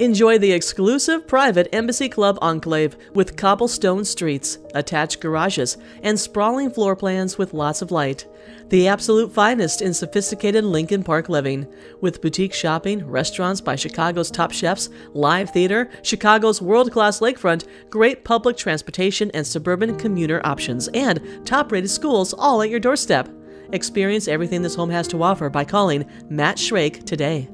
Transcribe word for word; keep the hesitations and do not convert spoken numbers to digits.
Enjoy the exclusive private Embassy Club enclave with cobblestone streets, attached garages, and sprawling floor plans with lots of light. The absolute finest in sophisticated Lincoln Park living, with boutique shopping, restaurants by Chicago's top chefs, live theater, Chicago's world-class lakefront, great public transportation and suburban commuter options, and top-rated schools all at your doorstep. Experience everything this home has to offer by calling Matt Shrake today.